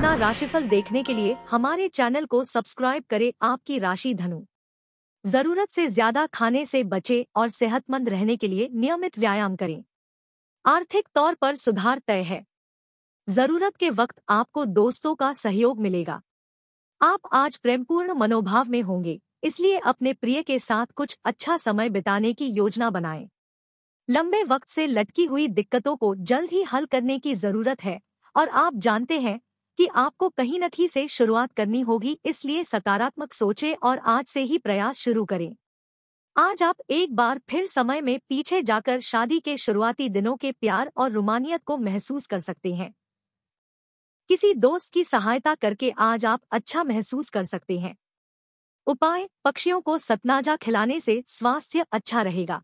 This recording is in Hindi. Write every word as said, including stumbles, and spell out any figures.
अपना राशिफल देखने के लिए हमारे चैनल को सब्सक्राइब करें। आपकी राशि धनु। जरूरत से ज्यादा खाने से बचें और सेहतमंद रहने के लिए नियमित व्यायाम करें। आर्थिक तौर पर सुधार तय है। जरूरत के वक्त आपको दोस्तों का सहयोग मिलेगा। आप आज प्रेमपूर्ण मनोभाव में होंगे, इसलिए अपने प्रिय के साथ कुछ अच्छा समय बिताने की योजना बनाएं। लंबे वक्त से लटकी हुई दिक्कतों को जल्द ही हल करने की जरूरत है और आप जानते हैं कि आपको कहीं न कहीं से शुरुआत करनी होगी, इसलिए सकारात्मक सोचें और आज से ही प्रयास शुरू करें। आज आप एक बार फिर समय में पीछे जाकर शादी के शुरुआती दिनों के प्यार और रोमानियत को महसूस कर सकते हैं। किसी दोस्त की सहायता करके आज आप अच्छा महसूस कर सकते हैं। उपाय: पक्षियों को सतनाजा खिलाने से स्वास्थ्य अच्छा रहेगा।